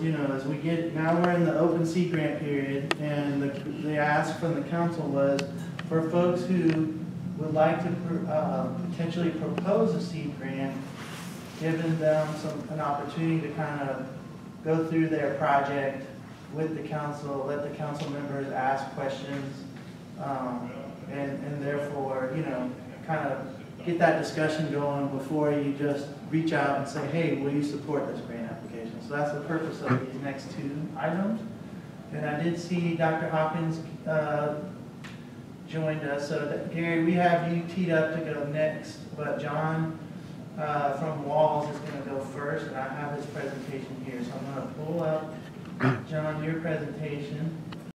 you know, as we get, now we're in the open sea grant period, and the ask from the council was for folks who would like to potentially propose a seed grant, giving them an opportunity to kind of go through their project with the council, let the council members ask questions, and therefore, you know, kind of get that discussion going before you just reach out and say, hey, will you support this grant application? So that's the purpose of these next two items. And I did see Dr. Hopkins joined us. So that, Gary, we have you teed up to go next, but John from WWALS is going to go first, and I have his presentation here. So I'm going to pull up, John, your presentation.